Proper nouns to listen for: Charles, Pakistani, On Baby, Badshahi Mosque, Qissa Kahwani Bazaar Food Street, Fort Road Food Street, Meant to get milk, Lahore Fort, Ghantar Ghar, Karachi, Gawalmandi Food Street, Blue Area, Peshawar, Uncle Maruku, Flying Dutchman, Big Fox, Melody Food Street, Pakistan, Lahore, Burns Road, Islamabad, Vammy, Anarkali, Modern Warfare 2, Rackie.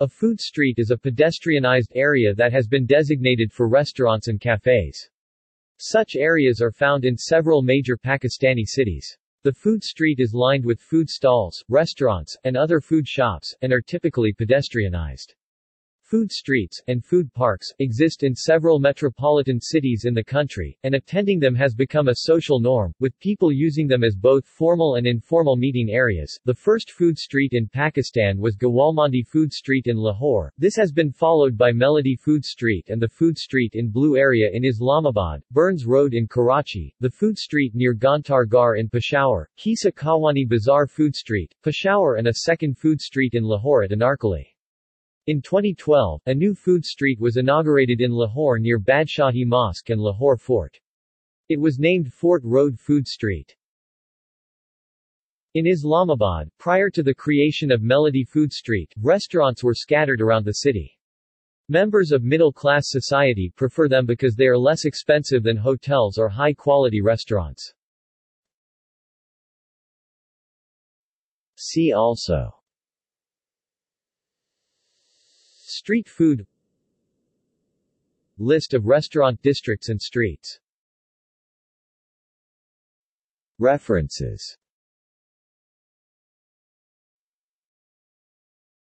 A food street is a pedestrianized area that has been designated for restaurants and cafes. Such areas are found in several major Pakistani cities. The food street is lined with food stalls, restaurants, and other food shops, and are typically pedestrianized. Food streets, and food parks, exist in several metropolitan cities in the country, and attending them has become a social norm, with people using them as both formal and informal meeting areas. The first food street in Pakistan was Gawalmandi Food Street in Lahore. This has been followed by Melody Food Street and the Food Street in Blue Area in Islamabad, Burns Road in Karachi, the Food Street near Ghantar Ghar in Peshawar, Qissa Kahwani Bazaar Food Street, Peshawar, and a second food street in Lahore at Anarkali. In 2012, a new food street was inaugurated in Lahore near Badshahi Mosque and Lahore Fort. It was named Fort Road Food Street. In Islamabad, prior to the creation of Melody Food Street, restaurants were scattered around the city. Members of middle-class society prefer them because they are less expensive than hotels or high-quality restaurants. See also: Street food, List of restaurant districts and streets. References.